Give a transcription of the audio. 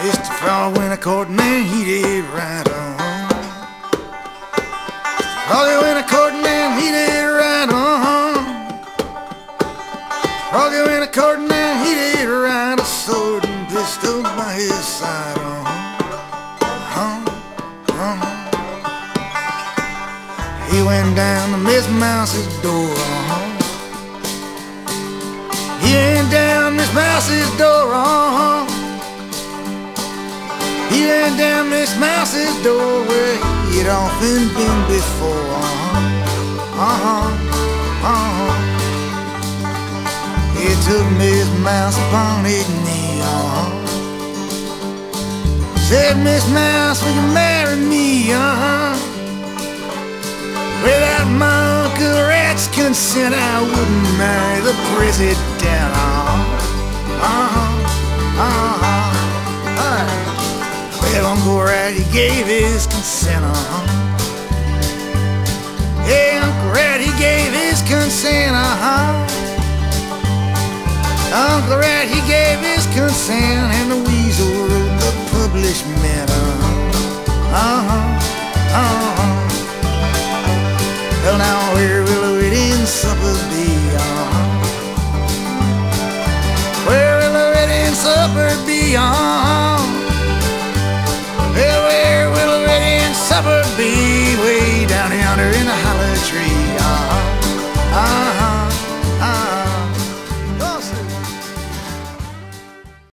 Mr. Fella, when I caught man, he did right on. Probably when I caught man, he did right on. Probably when I caught man, he did right. A sword and pistol by his side on. He went down to Miss Mouse's door. He went down to Miss Mouse's door. He ran down Miss Mouse's door where he'd often been before. He took Miss Mouse upon his knee. Said, Miss Mouse, will you marry me? Without my Uncle Rat's consent, I wouldn't marry the president. Uncle Rat, he gave his consent, Hey, Uncle Rat, he gave his consent, Uncle Rat, he gave his consent, and the weasel wrote the publishment, Well, now where will the wedding supper be, Where will the wedding supper be, Supper be.